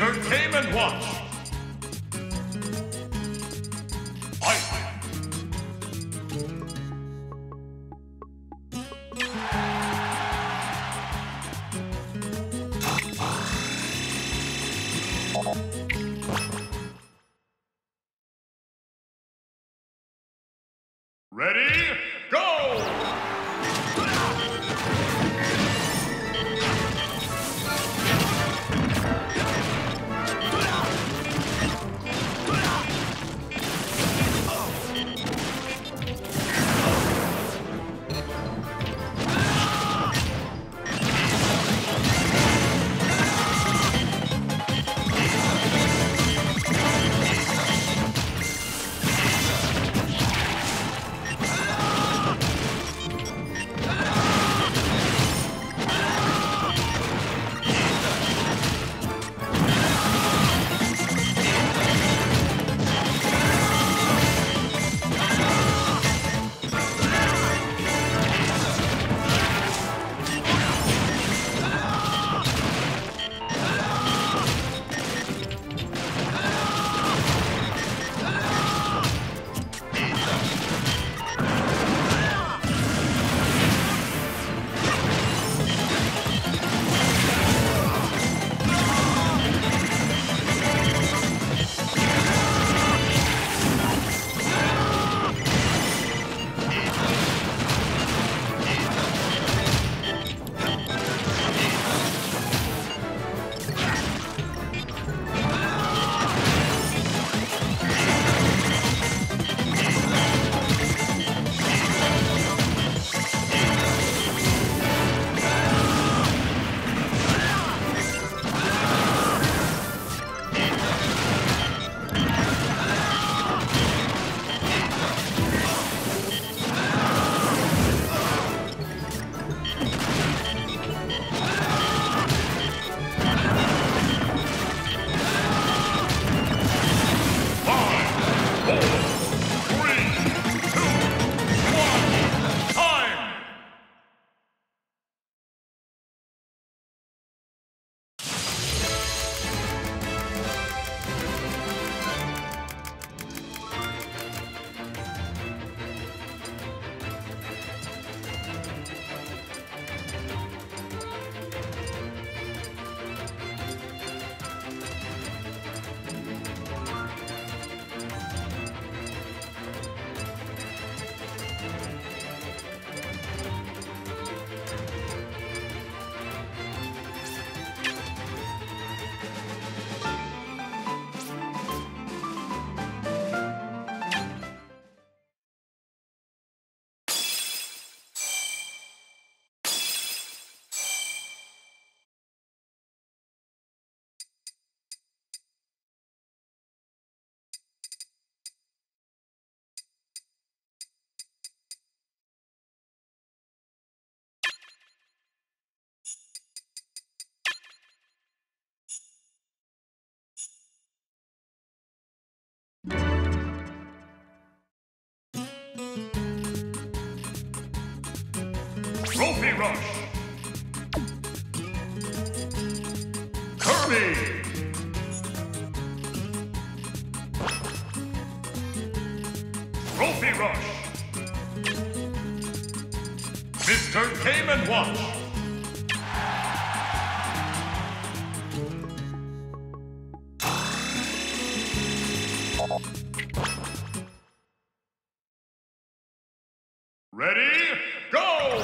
Danger came and watched. Ready, go! Trophy Rush! Kirby! Trophy Rush! Mr. Came and Watch! Ready, go!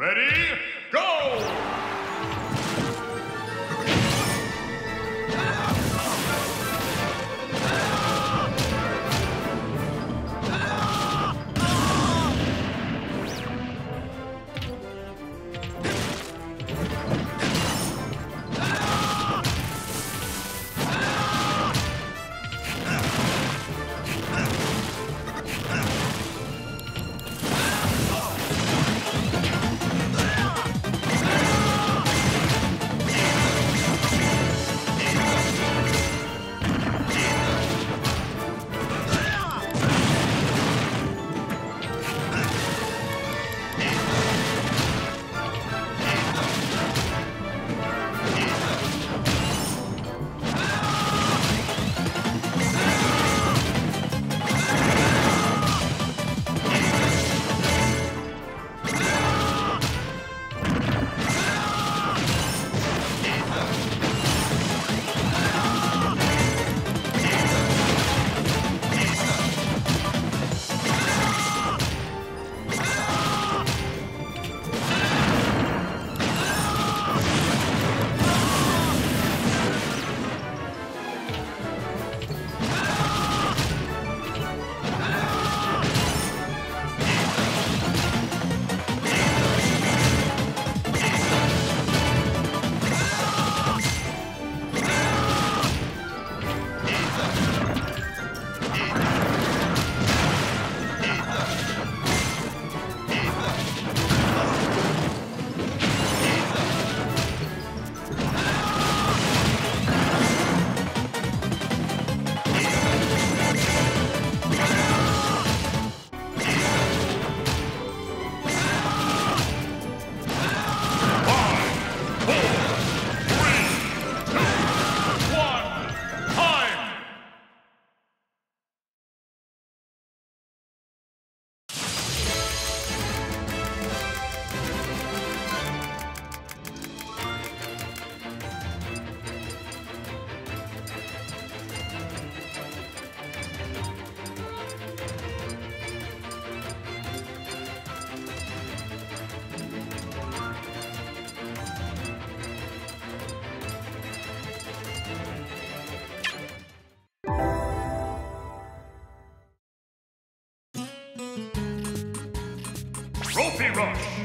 Ready, go! Trophy Rush!